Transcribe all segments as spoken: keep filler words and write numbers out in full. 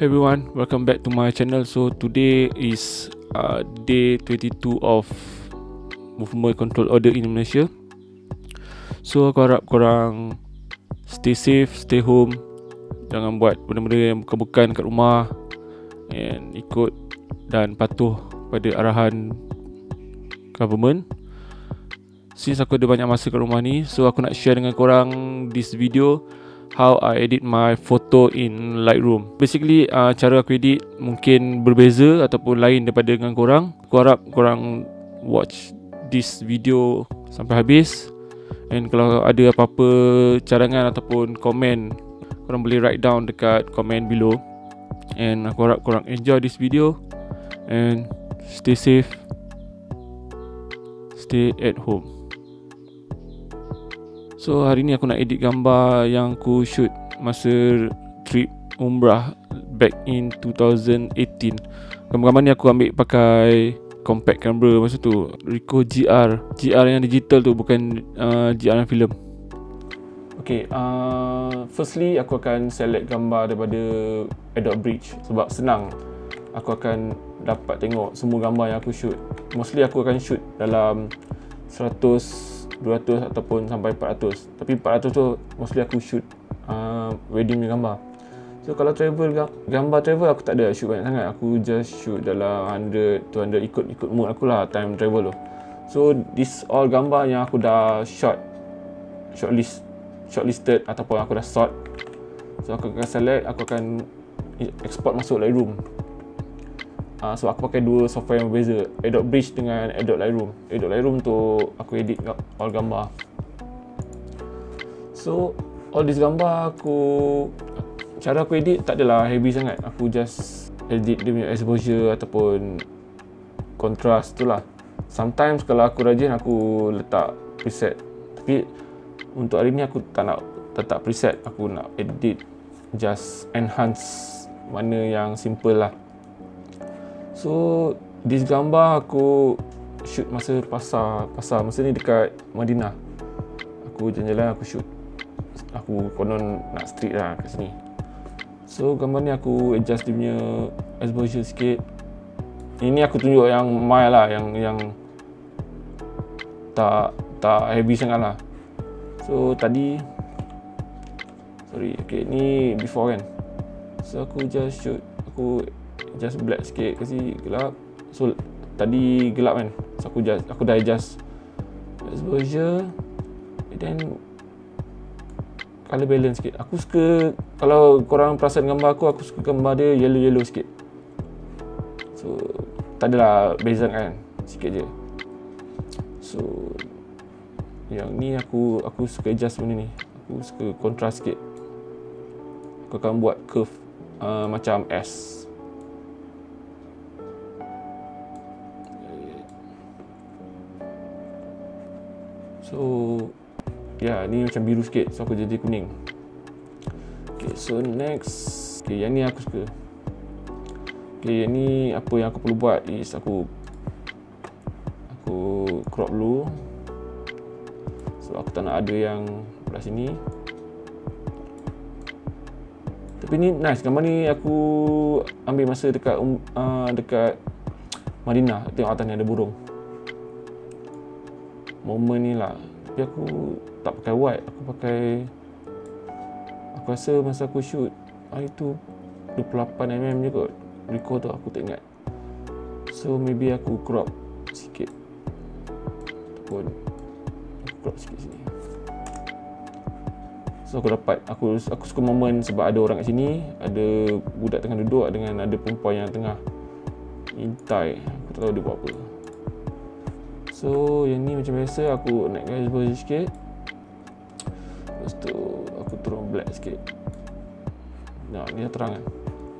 Hey everyone, welcome back to my channel. So today is uh, day twenty-two of movement control order in Malaysia. So aku harap korang stay safe, stay home, jangan buat benda-benda yang bukan-bukan kat rumah, and ikut dan patuh pada arahan government. Since aku ada banyak masa kat rumah ni, so aku nak share dengan korang this video how I edit my photo in Lightroom. Basically, uh, cara aku edit mungkin berbeza ataupun lain daripada dengan korang. Aku harap korang watch this video sampai habis, and kalau ada apa-apa cadangan ataupun komen, korang boleh write down dekat komen below. And aku harap korang enjoy this video, and stay safe, stay at home. So hari ni aku nak edit gambar yang aku shoot masa trip Umrah back in twenty eighteen. Gambar-gambar ni aku ambil pakai compact camera masa tu, Ricoh G R, G R yang digital tu, bukan uh, G R yang film. Okay, uh, firstly aku akan select gambar daripada Adobe Bridge sebab senang. Aku akan dapat tengok semua gambar yang aku shoot. Mostly aku akan shoot dalam seratus, dua ratus ataupun sampai empat ratus. Tapi empat ratus tu mostly aku shoot uh, wedding punya gambar. So kalau travel, gambar travel aku tak ada shoot banyak sangat. Aku just shoot dalam one hundred, two hundred, ikut-ikut mood aku lah time travel tu. So this all gambar yang aku dah shot, shortlist, shortlisted ataupun aku dah sort. So aku akan select, aku akan export masuk Lightroom. Uh, so aku pakai dua software yang berbeza, Adobe Bridge dengan Adobe Lightroom. Adobe Lightroom tu aku edit all gambar. So all this gambar aku, cara aku edit tak adalah heavy sangat. Aku just edit dia punya exposure ataupun contrast tu lah. Sometimes kalau aku rajin aku letak preset. Tapi untuk hari ni aku tak nak letak preset. Aku nak edit just enhance mana yang simple lah. So this gambar aku shoot masa pasar, pasar masa ni dekat Madinah. Aku jalan-jalan, aku shoot. Aku konon nak street lah kat sini. So gambar ni aku adjust dia punya exposure sikit. Ini aku tunjuk yang mild lah, yang yang tak tak heavy sangat lah. So tadi sorry, okay, ni before kan. So aku just shoot, aku just black sikit kasi gelap. So tadi gelap kan, so aku just, aku dah adjust exposure, then color balance sikit. Aku suka, kalau korang perasan gambar aku, aku suka gambar dia yellow-yellow sikit. So tak adalah beza kan, sikit je. So yang ni aku aku suka adjust benda ni. Aku suka contrast sikit. Aku akan buat curve uh, macam S. So ya, yeah, ni macam biru sikit, so aku jadi kuning. Okay, so next. Okay, yang ni aku suka. Okay, yang ni apa yang aku perlu buat is aku Aku crop dulu. So aku tak nak ada yang belah sini. Tapi ni nice, gambar ni aku ambil masa dekat uh, dekat Madinah. Tengok atas ni ada burung, moment ni lah. Tapi aku tak pakai white, aku pakai, aku rasa masa aku shoot hari tu twenty-eight millimeter je kot Ricoh tu, aku tak ingat. So maybe aku crop sikit ataupun aku crop sikit sini. So aku dapat, aku aku suka moment sebab ada orang kat sini, ada budak tengah duduk dengan ada perempuan yang tengah intai. Aku tak tahu dia buat apa. So yang ni macam biasa aku naikkan exposure sikit. Lepas tu aku turun black sikit. Nah, ni dah terang kan.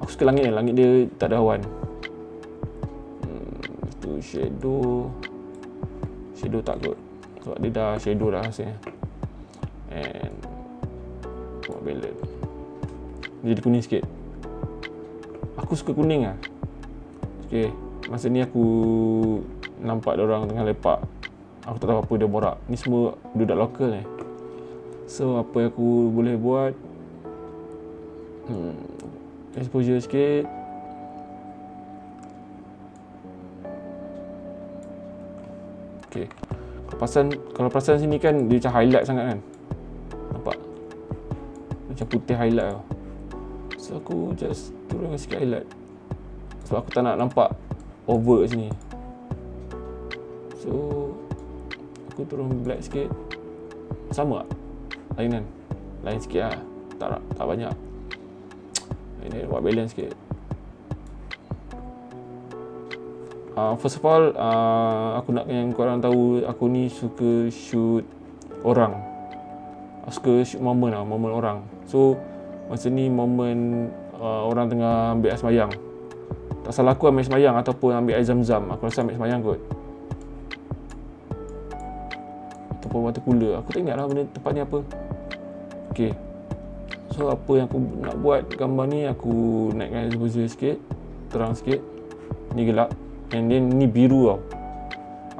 Aku suka langit ni, langit dia tak ada awan. Hmm, lepas tu shadow. Shadow tak kot sebab dia dah shadow dah hasilnya. And buat balance. Jadi kuning sikit. Aku suka kuning ah. Okey, masa ni aku nampak dia orang tengah lepak. Aku tak tahu apa dia borak. Ni semua budak lokal ni. So apa yang aku boleh buat? Hmm, exposure sikit. Okay. Kalau perasan, kalau perasan sini kan dia macam highlight sangat kan. Nampak? Macam putih highlight tau. So aku just turunkan sikit highlight. Sebab aku tak nak nampak over sini. So aku turun black sikit. Sama tak? Lain kan? Lain sikit lah. Tak, tak banyak. Ini buat balance sikit. Uh, first of all, uh, aku nak yang korang tahu, aku ni suka shoot orang. Aku suka shoot moment lah, moment orang. So, masa ni moment uh, orang tengah ambil air semayang. Tak salah aku ambil air semayang ataupun ambil air zam-zam. Aku rasa ambil air semayang kot. Ataupun water cooler. Aku tak ingat lah benda tempat ni apa. Okay. So, apa yang aku nak buat gambar ni, aku naikkan exposure sikit. Terang sikit. Ni gelap. And then ni biru tau.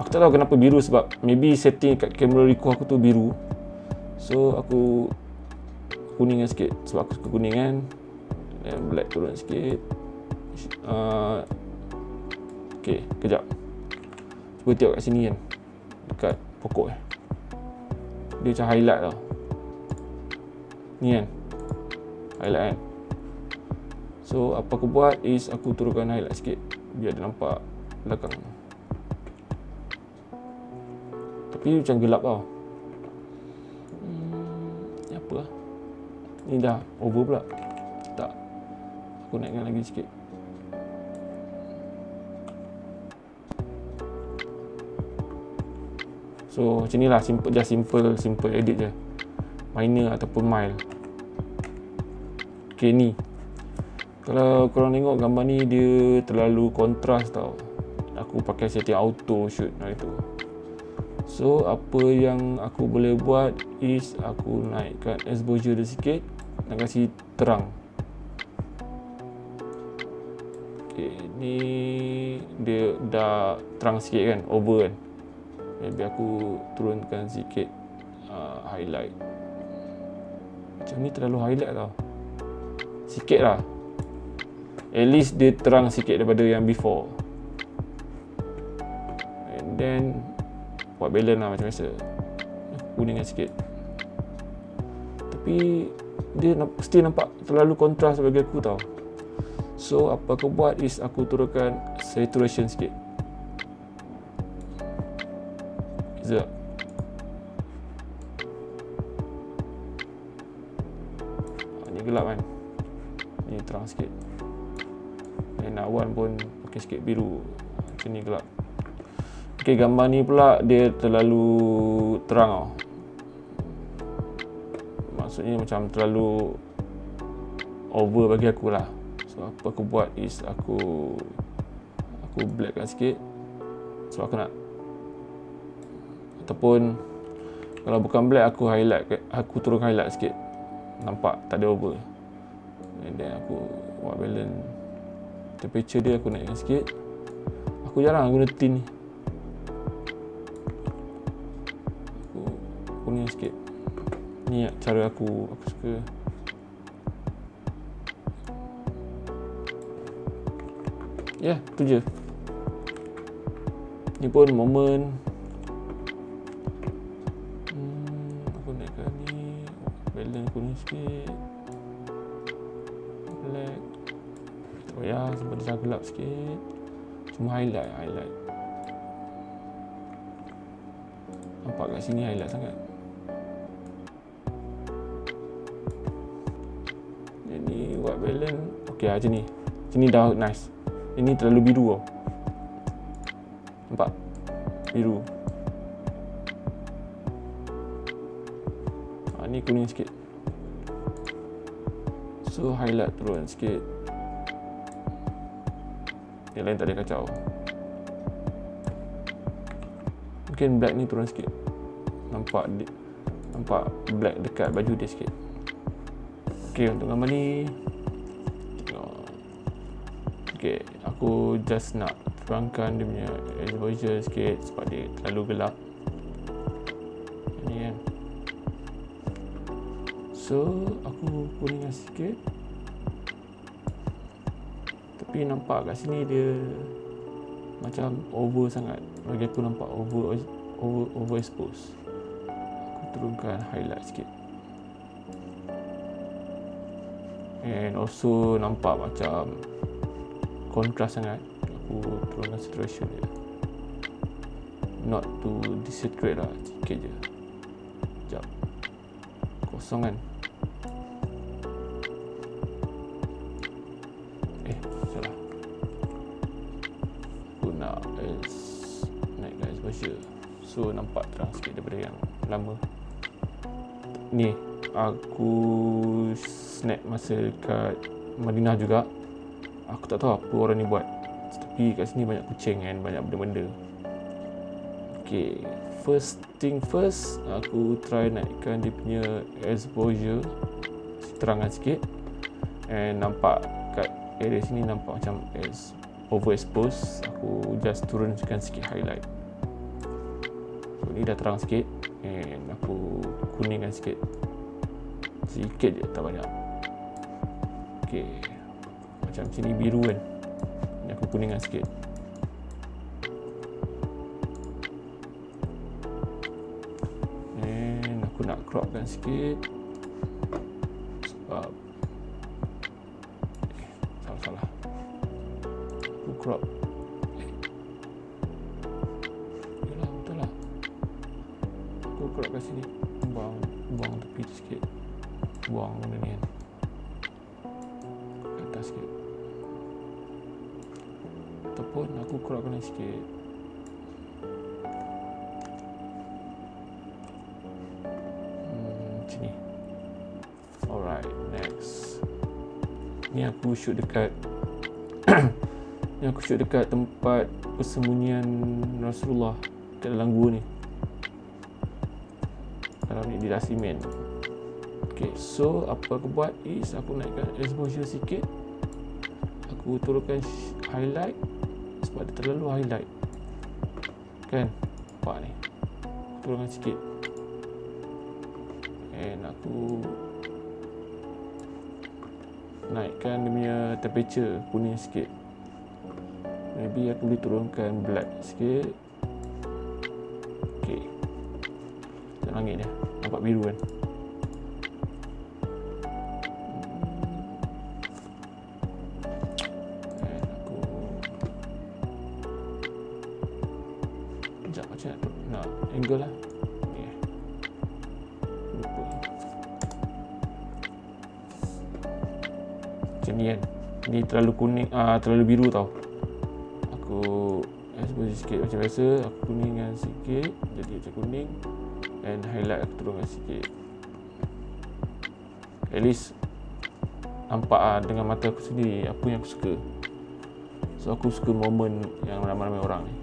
Aku tak tahu kenapa biru, sebab maybe setting kat kamera Ricoh aku tu biru. So aku kuningan sikit sebab aku suka kuning kan. Dan black turun sikit. uh, Okay, kejap. Cuba tengok kat sini kan, dekat pokok eh. Dia macam highlight tau. Ni kan, highlight kan. So apa aku buat is aku turunkan highlight sikit biar dia nampak belakang. Tapi macam gelap tau. Hmm, apa lah. Ni dah over pula. Tak. Aku naikkan lagi sikit. So macam ni lah, simple, just simple simple edit je. Minor ataupun mild. Okay ni. Kalau korang tengok gambar ni, dia terlalu kontras tau. Aku pakai setting auto shoot hari tu. So apa yang aku boleh buat is aku naikkan exposure dia sikit. Nak kasi terang. Okay, ni dia dah terang sikit kan, over kan. Maybe aku turunkan sikit uh, highlight. Macam ni terlalu highlight tau. Sikit lah. At least dia terang sikit daripada yang before. And then buat balance lah macam biasa. Kuningan sikit. Tapi dia still nampak terlalu kontras bagi aku tau. So apa aku buat is aku turunkan saturation sikit. Is it? Ini gelap kan. Ini terang sikit. Dan awan pun pakai sikit biru. Macam ni gelap. Ok, gambar ni pula dia terlalu terang tau. Maksudnya macam terlalu over bagi aku lah. So apa aku buat is aku Aku blackkan sikit. Sebab aku nak, ataupun kalau bukan black aku highlight. Aku turun highlight sikit. Nampak tak ada over. And then aku buat balance. Temperature dia aku naikkan sikit. Aku jarang guna tint ni. Aku kuning sikit. Ni cara aku, aku suka. Ya, yeah, tu je. Ni pun moment. Hmm, aku naikkan ni. Balance kuning sikit. Black. Oh ya, sebab dia gelap sikit. Cuma highlight, highlight. Nampak kat sini highlight sangat. Ini buat balance. Okey lah macam ni. Macam ni dah nice. Ini terlalu biru tau. Nampak? Biru. Ha, ni kuning sikit. So highlight turun sikit. Yang lain tak ada kacau. Mungkin black ni turun sikit. Nampak nampak black dekat baju dia sikit. Okay, untuk gambar ni. Okay, aku just nak terangkan dia punya exposure sikit sebab dia terlalu gelap. Ini kan. So, aku kuningkan sikit. tapi nampak kat sini dia macam over sangat. Bagi aku nampak over over overexpose. Aku turunkan highlight sikit. And also nampak macam contrast sangat. Aku turunkan saturation dia. Not to desaturate lah, sikit je. Sekejap. Kosong kan? So nampak terang sikit daripada yang lama ni. Aku snap masa dekat Madinah juga. Aku tak tahu apa orang ni buat, tapi kat sini banyak kucing kan, banyak benda-benda. Ok, first thing first, aku try naikkan dia punya exposure, terangan sikit. And nampak kat area sini nampak macam overexposed. Aku just turunkan sikit highlight. Ni dah terang sikit, and aku kuningkan sikit, sikit je, tak banyak. Okay, macam sini biru kan, ni aku kuningkan sikit. And aku nak cropkan sikit sebab eh, salah-salah aku crop. Kalau kat sini buang buang tepi sikit, buang benda ni kan, ke atas sikit, ataupun aku kurangkan sikit. Hmm, sini. Alright, next ni aku shoot dekat ni aku shoot dekat tempat persembunyian Rasulullah kat dalam gua ni. Dalam ni dia dah simen. Ok, so apa aku buat is aku naikkan exposure sikit. Aku turunkan highlight sebab dia terlalu highlight kan, nampak ni. Aku turunkan sikit. And aku naikkan dia punya temperature kuning sikit. Maybe aku boleh turunkan black sikit. Ok, jangan langit dia nampak biru kan. Dan aku sekejap macam nak, nak angle lah ni. Okay. Lupa macam ni kan, ni terlalu kuning, ah, terlalu biru tau. Aku exposure sikit macam biasa, aku kuningan sikit jadi macam kuning. And highlight aku turunkan sikit. At least nampak lah dengan mata aku sendiri apa yang aku suka. So aku suka moment yang ramai-ramai orang ni.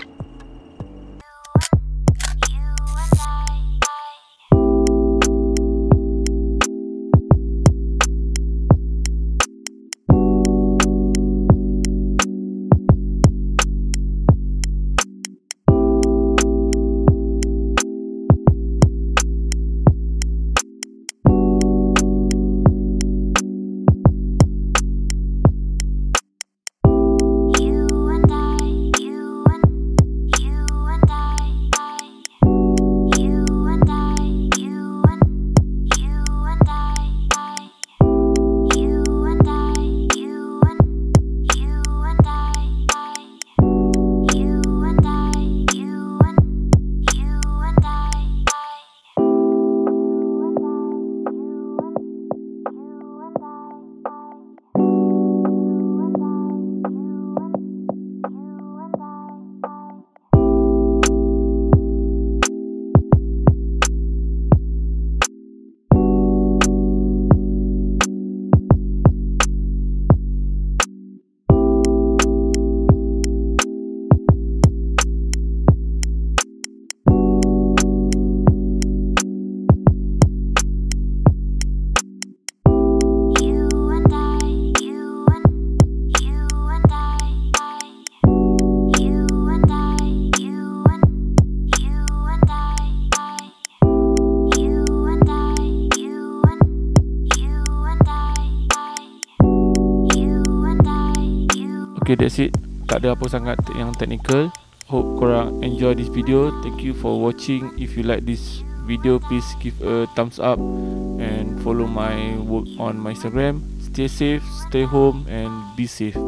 Okay, that's it. Tak ada apa sangat yang technical. Hope korang enjoy this video. Thank you for watching. If you like this video, please give a thumbs up and follow my work on my Instagram. Stay safe, stay home and be safe.